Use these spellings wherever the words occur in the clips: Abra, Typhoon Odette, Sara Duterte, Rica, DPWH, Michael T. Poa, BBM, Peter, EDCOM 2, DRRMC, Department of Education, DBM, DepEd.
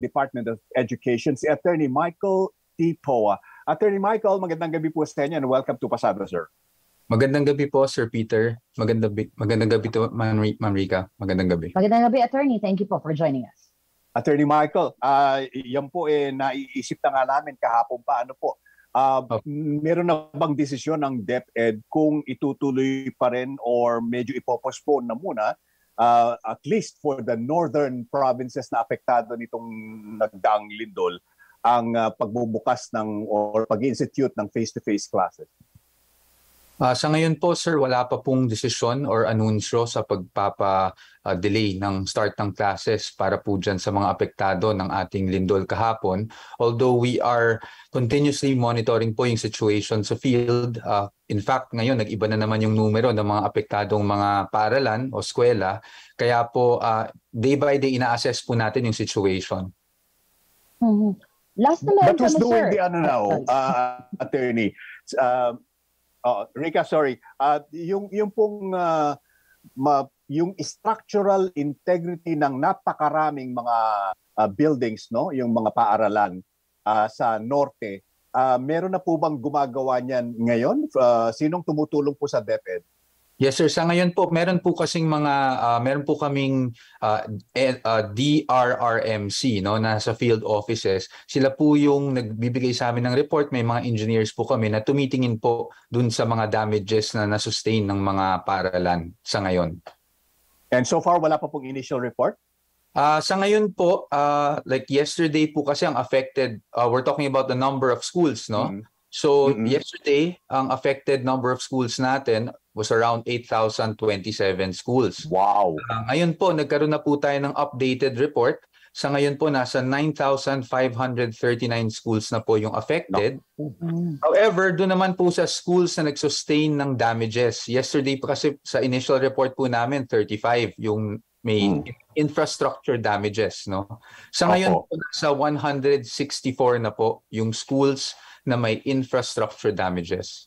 Department of Education, si Attorney Michael T. Poa. Attorney Michael, magandang gabi po sa inyo and welcome to Pasada, sir. Magandang gabi po, Sir Peter. Magandang gabi to Ma'am Rica. Magandang gabi. Magandang gabi, Attorney. Thank you po for joining us. Attorney Michael, yan po naiisip na nga namin kahapon pa. Ano po? Meron na bang desisyon ng DepEd kung itutuloy pa rin or medyo ipopostpone na muna at least for the northern provinces na apektado nitong nagdaang lindol ang pagbubukas ng or pag-institute ng face-to-face classes? Sa ngayon po, sir, wala pa pong desisyon or anunsyo sa pagpapa-delay ng start ng classes para po dyan sa mga apektado ng ating lindol kahapon. Although we are continuously monitoring po yung situation sa field. In fact, ngayon nag-iba na naman yung numero ng mga apektadong mga paaralan o eskwela. Kaya po day by day ina-assess po natin yung situation. Mm-hmm. Last na meron kami, sir. The ano now, attorney. Rica, sorry. Yung structural integrity ng napakaraming mga buildings, no, yung mga paaralan sa norte, meron na po bang gumagawa niyan ngayon? Sinong tumutulong po sa DepEd? Yes, sir. Sa ngayon po, meron po kaming DRRMC, no, nasa field offices. Sila po yung nagbibigay sa amin ng report. May mga engineers po kami na tumitingin po dun sa mga damages na nasustain ng mga paaralan sa ngayon. And so far, wala pa pong initial report? Sa ngayon po, like yesterday po kasi ang affected, we're talking about the number of schools, no? Mm-hmm. So yesterday, ang affected number of schools natin was around 8,027 schools. Wow! Ngayon po, nagkaroon na po tayo ng updated report. Sa ngayon po, nasa 9,539 schools na po yung affected. No. However, doon naman po sa schools na nag-sustain ng damages. Yesterday po kasi sa initial report po namin, 35 yung may infrastructure damages. No? Sa ngayon po, nasa 164 na po yung schools na may infrastructure damages.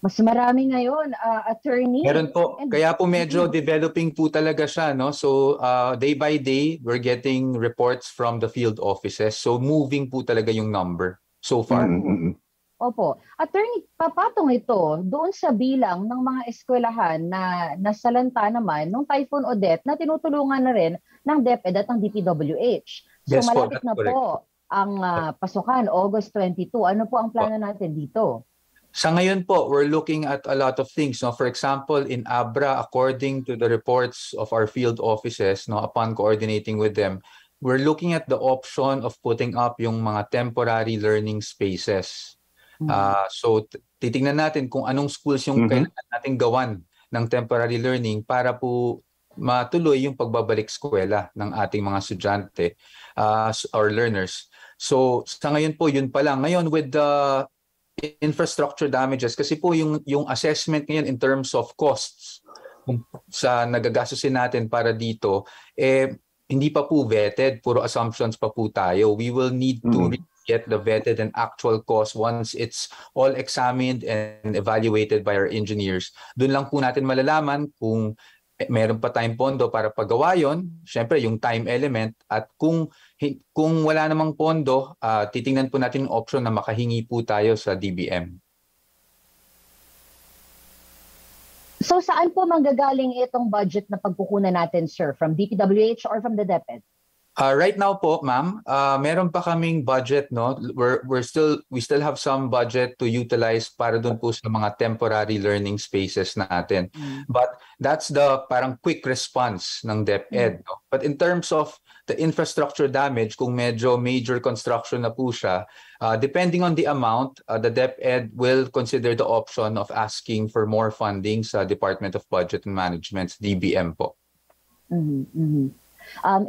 Mas marami ngayon, attorney. Meron po. Kaya po medyo developing po talaga siya, no? So day by day, we're getting reports from the field offices. So moving po talaga yung number so far. Mm-hmm. Opo. Attorney, papatong ito doon sa bilang ng mga eskwelahan na nasalanta naman ng Typhoon Odette na tinutulungan na rin ng DepEd at ng DPWH. So yes, malapit na po ang pasukan, August 22. Ano po ang plano natin dito? Sa ngayon po, we're looking at a lot of things. No? For example, in Abra, according to the reports of our field offices, no, upon coordinating with them, we're looking at the option of putting up yung mga temporary learning spaces. So titingnan natin kung anong schools yung kailangan natin gawan ng temporary learning para po matuloy yung pagbabalik eskwela ng ating mga estudyante or learners. So sa ngayon po, yun pa lang. Ngayon, with the infrastructure damages kasi po yung assessment ngayon in terms of costs sa nagagastusin natin para dito hindi pa po vetted, puro assumptions pa po tayo. We will need to get the vetted and actual cost once it's all examined and evaluated by our engineers. Doon lang po natin malalaman kung meron pa tayong pondo para paggawa yun, syempre yung time element, at kung wala namang pondo, titingnan po natin yung option na makahingi po tayo sa DBM. So saan po manggagaling itong budget na pagkukunan natin, sir? From DPWH or from the DepEd? Right now po, ma'am, meron pa kaming budget, no? We still have some budget to utilize para dun po sa mga temporary learning spaces natin. But that's the parang quick response ng DepEd, no? But in terms of the infrastructure damage, kung medyo major construction na po siya, depending on the amount, the DepEd will consider the option of asking for more funding sa Department of Budget and Management's DBM po.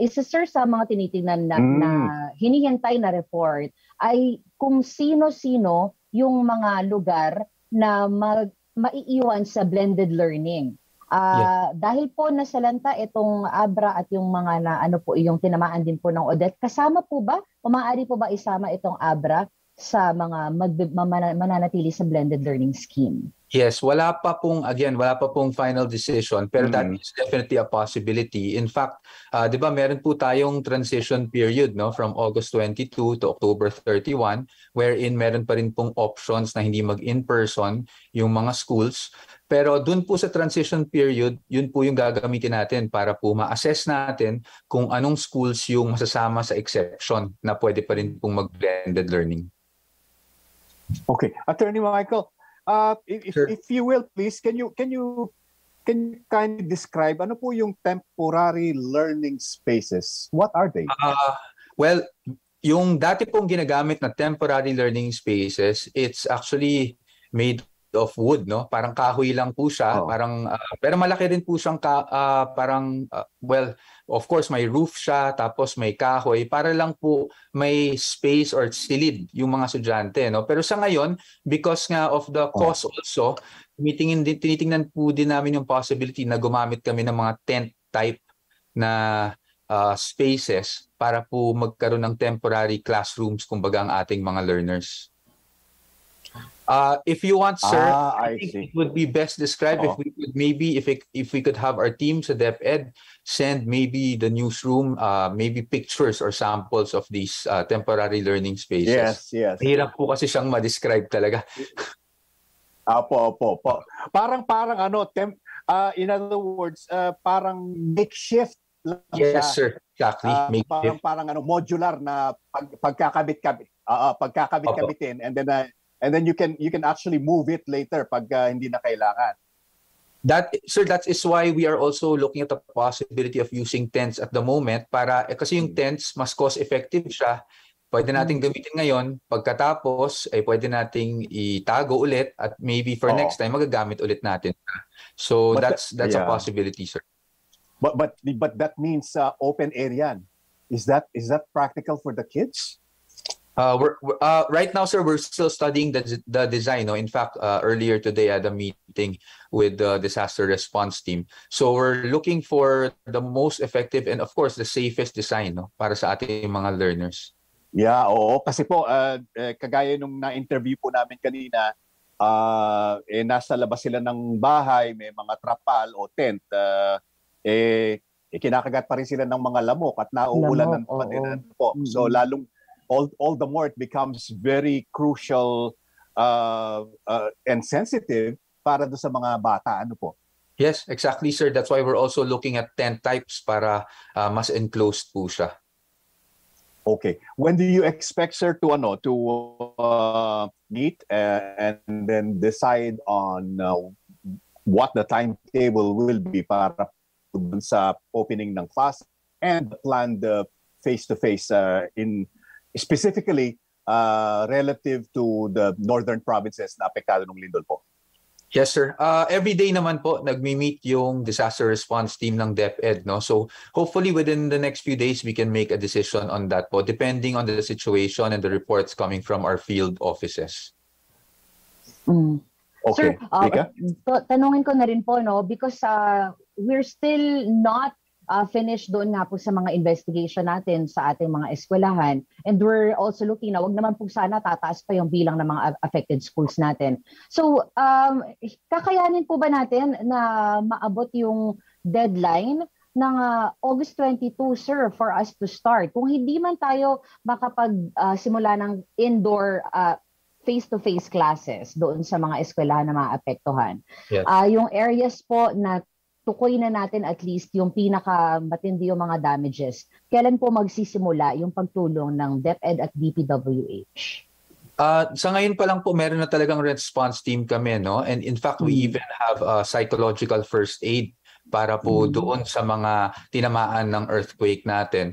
Isa, sir, sa mga tinitingnan na hinihintay na report ay kung sino-sino yung mga lugar na maiiwan sa blended learning. Dahil po nasalanta itong Abra at yung mga na ano po yung tinamaan din po ng Odette, kasama po ba o maaari po ba isama itong Abra sa mga mananatili sa blended learning scheme? Yes, wala pa pong, again, wala pa pong final decision, pero that is definitely a possibility. In fact, di ba meron po tayong transition period, no, from August 22 to October 31, wherein meron pa rin pong options na hindi mag-in-person yung mga schools. Pero dun po sa transition period, yun po yung gagamitin natin para po ma-assess natin kung anong schools yung masasama sa exception na pwede pa rin pong mag-blended learning. Okay. Attorney Michael, if you will, please, can you kindly describe ano po yung temporary learning spaces? What are they? Well, yung dati pong ginagamit na temporary learning spaces, it's actually made of wood, no? Parang kahoy lang po siya, parang pero malaki rin po siyang parang well, of course may roof siya, tapos may kahoy para lang po may space or silid yung mga estudyante, no? Pero sa ngayon, because nga of the cost also, tinitingnan po din namin yung possibility na gumamit kami ng mga tent type na spaces para po magkaroon ng temporary classrooms kumbaga ang ating mga learners. If you want, sir, I think it would be best described if we could maybe if we could have our team sa DepEd send maybe the newsroom maybe pictures or samples of these temporary learning spaces. Yes, yes. Hirap po kasi siyang ma-describe talaga. Opo. Parang ano, in other words, parang makeshift. Yes, sir. Exactly. Parang ano, modular na pagkakabit-kabit. Pagkakabit-kabitin and then you can actually move it later pag hindi na kailangan. That is why we are also looking at the possibility of using tents at the moment para kasi yung tents mas cost effective siya. Pwede nating gamitin ngayon, pagkatapos ay pwede nating itago ulit at maybe for next time magagamit ulit natin. So that's a possibility, sir. But that means open area. Is that practical for the kids? Right now, sir, we're still studying the design. No? In fact, earlier today I had a meeting with the disaster response team. So we're looking for the most effective and, of course, the safest design, no? Para sa ating mga learners. Yeah, oo. Kasi po, kagaya nung na-interview po namin kanina, nasa labas sila ng bahay, may mga trapal o tent, kinakagat pa rin sila ng mga lamok at nauulan ng paninan po. So lalong all the more it becomes very crucial and sensitive para do sa mga bata, ano po? Yes, exactly, sir. That's why we're also looking at tent types para mas enclosed po siya. Okay. When do you expect, sir, to meet and then decide on what the timetable will be para sa opening ng class and plan the face-to-face in specifically relative to the northern provinces na apektado ng lindol po? Yes, sir. Every day naman po nagmi-meet yung disaster response team ng DepEd, no? So hopefully within the next few days we can make a decision on that po, depending on the situation and the reports coming from our field offices. Okay. Sir, Rica? Tanungin ko na rin po, no, because we're still not finish doon nga po sa mga investigation natin sa ating mga eskwelahan. And we're also looking na wag naman po sana tataas pa yung bilang ng mga affected schools natin. So, kakayanin po ba natin na maabot yung deadline ng August 22, sir, for us to start? Kung hindi man tayo makapagsimula ng indoor face-to-face classes doon sa mga eskwelahan na maapektuhan. Yes. Yung areas po na tukoy na natin at least yung pinakamatindi yung mga damages. Kailan po magsisimula yung pagtulong ng DepEd at DPWH? Sa ngayon pa lang po, meron na talagang response team kami, no? And in fact, we even have a psychological first aid para po doon sa mga tinamaan ng earthquake natin.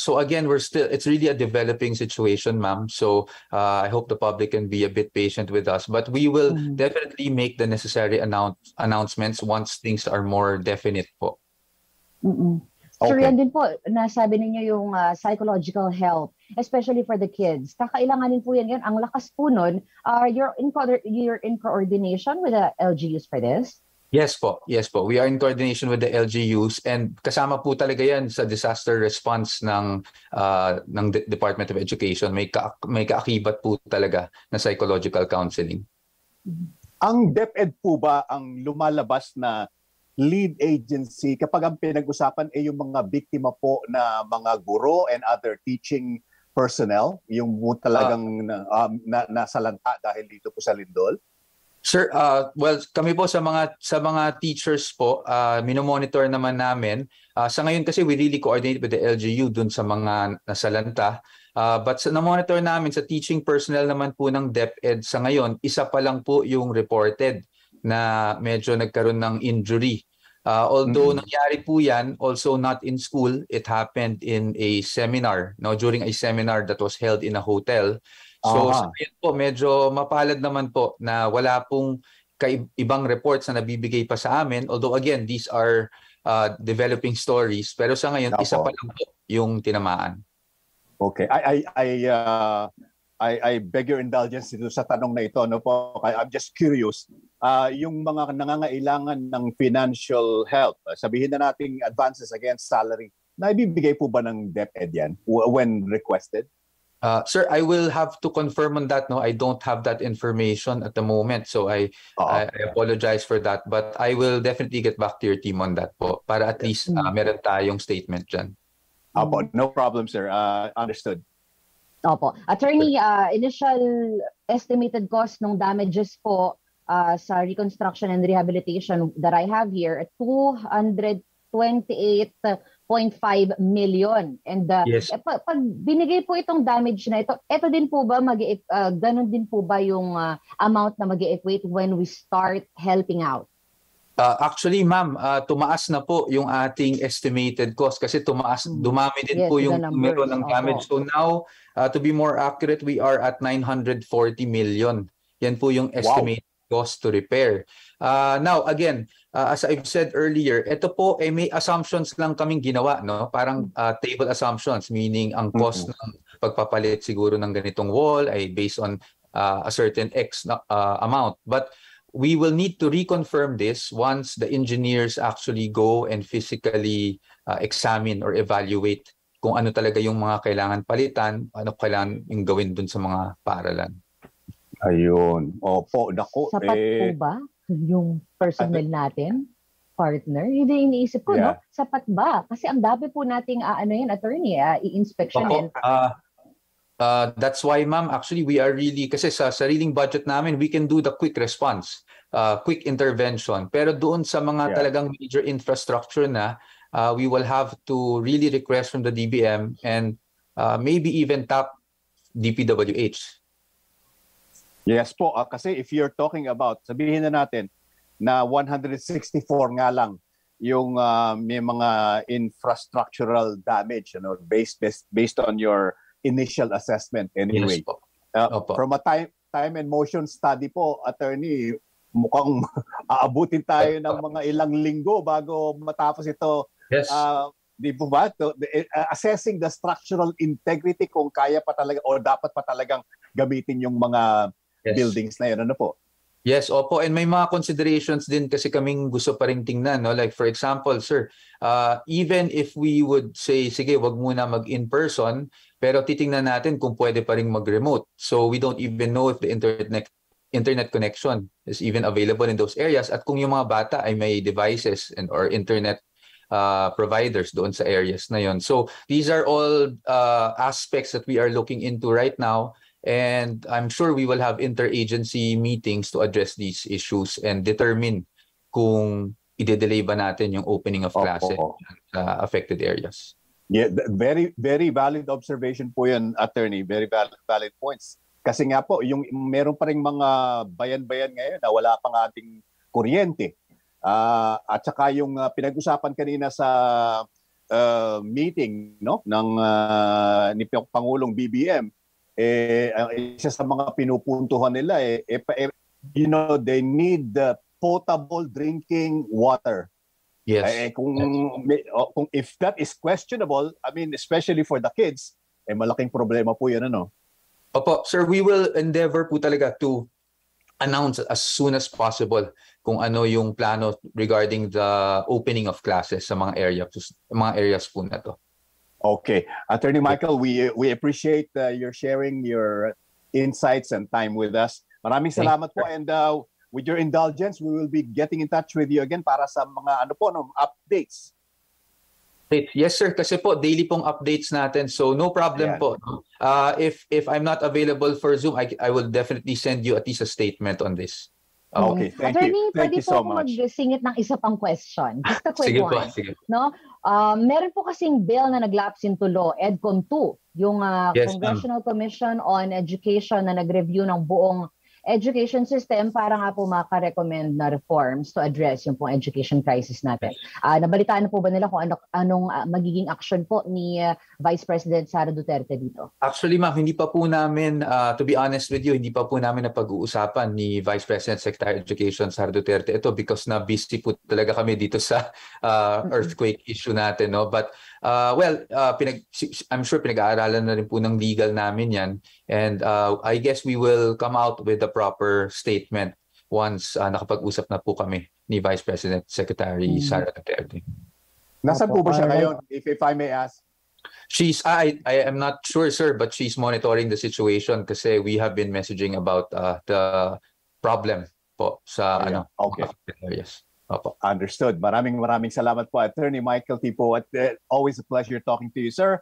So again, it's really a developing situation, ma'am. So I hope the public can be a bit patient with us. But we will definitely make the necessary announcements once things are more definite po. Sir, yan din po, nasabi ninyo yung psychological help, especially for the kids. Kakailanganin po yan. Ang lakas po nun, you're in coordination with the LGUs for this? Yes po. We are in coordination with the LGUs and kasama po talaga yan sa disaster response ng Department of Education. May kaakibat po talaga na psychological counseling. Ang DepEd po ba ang lumalabas na lead agency kapag ang pinag-usapan ay yung mga biktima po na mga guro and other teaching personnel, yung talagang nasalanta dahil dito po sa lindol? Sir, well, kami po sa mga teachers po, minomonitor naman namin. Sa ngayon kasi we really coordinate with the LGU dun sa mga nasalanta. But sa na-monitor namin sa teaching personnel naman po ng DepEd sa ngayon, isa pa lang po yung reported na medyo nagkaroon ng injury. Although nangyari po yan, also not in school, it happened in a seminar, no, during a seminar that was held in a hotel. So sa ngayon po, medyo mapalad naman po na wala pong ibang reports na nabibigay pa sa amin. Although again, these are developing stories. Pero sa ngayon, isa pa lang po yung tinamaan. Okay. I beg your indulgence dito sa tanong na ito. No po? I'm just curious. Yung mga nangangailangan ng financial help, sabihin na nating advances against salary, naibibigay po ba ng DepEd yan when requested? Sir, I will have to confirm on that. No, I don't have that information at the moment, so I apologize for that. But I will definitely get back to your team on that po, para at least meron tayong statement dyan. Opo, no problem, sir. Understood. Opo. Attorney, initial estimated cost ng damages po sa reconstruction and rehabilitation that I have here at 228.5 million. And yes. Pag binigay po itong damage na ito, ito din po ba, ganun din po ba yung amount na mag-equate when we start helping out? Actually, ma'am, tumaas na po yung ating estimated cost kasi dumami din po yung numero ng damage. So now, to be more accurate, we are at 940 million. Yan po yung estimated cost to repair. Now, again, as I've said earlier, ito po ay may assumptions lang kaming ginawa, no? Parang table assumptions, meaning ang cost ng pagpapalit siguro ng ganitong wall ay based on a certain X amount. But we will need to reconfirm this once the engineers actually go and physically examine or evaluate kung ano talaga yung mga kailangan palitan, ano kailangan yung gawin dun sa mga paaralan. Ayun. Opo, naku. Sapat po ba yung personnel natin, partner? Hindi iniisip ko, no? Sapat ba? Kasi ang dami po nating attorney, i-inspectionin. That's why, ma'am, actually we are really, kasi sa sariling budget namin, we can do the quick response, quick intervention. Pero doon sa mga talagang major infrastructure na, we will have to really request from the DBM and maybe even tap DPWH. Yes po, kasi if you're talking about, sabihin na natin na 164 nga lang yung may mga infrastructural damage, you know, based on your initial assessment anyway. Yes, from a time and motion study po, attorney, mukhang aabutin tayo ng mga ilang linggo bago matapos ito. Yes. Di po ba? Assessing the structural integrity kung kaya pa talaga o dapat pa talagang gamitin yung mga buildings na yun. Ano po? Yes, opo. And may mga considerations din kasi kaming gusto pa rin tingnan. No? Like for example, sir, even if we would say, sige, wag muna mag-in-person, pero titingnan natin kung pwede pa rin mag-remote. So we don't even know if the internet connection is even available in those areas at kung yung mga bata ay may devices and or internet providers doon sa areas na yun. So these are all aspects that we are looking into right now. And I'm sure we will have interagency meetings to address these issues and determine kung i-delay ba natin yung opening of classes sa affected areas. Yeah, very, very valid observation po yan, attorney. Very valid points. Kasi nga po, yung meron pa rin mga bayan-bayan ngayon na wala pang ating kuryente. At saka yung pinag-usapan kanina sa meeting, no, ng ni Pangulong BBM, isa sa mga pinupuntuhan nila, you know, they need potable drinking water. Yes. Kung if that is questionable, I mean, especially for the kids, malaking problema po yun, ano? Opo, sir, we will endeavor po talaga to announce as soon as possible kung ano yung plano regarding the opening of classes sa mga areas po na to. Okay. Attorney Michael, we appreciate your sharing your insights and time with us. Maraming salamat po, and with your indulgence, we will be getting in touch with you again para sa mga updates. Yes, sir. Kasi po, daily pong updates natin. So, no problem po. If I'm not available for Zoom, I will definitely send you at least a statement on this. Okay, thank you. Attorney, pwede po mag-singit ng isa pang question. Just a quick one. No? Meron po kasing bill na nag-lapse into law, EDCOM 2, yung Congressional Commission on Education na nag-review ng buong education system para nga po makarecommend na reforms to address yung pong education crisis natin. Nabalitaan na po ba nila kung anong magiging action po ni Vice President Sara Duterte dito? Actually, ma'am, hindi pa po namin, to be honest with you, hindi pa po namin napag-uusapan ni Vice President Secretary of Education Sara Duterte ito because na-busy po talaga kami dito sa earthquake issue natin. No? But, I'm sure pinag-aaralan na rin po ng legal namin yan. And I guess we will come out with the proper statement once nakapag-usap na po kami ni Vice President Secretary Sara Duterte. Nasaan po ba siya ngayon, if I may ask? She's, I am not sure, sir, but she's monitoring the situation kasi we have been messaging about the problem po sa areas. Understood. Maraming salamat po, Attorney Michael T. Poa. Always a pleasure talking to you, sir.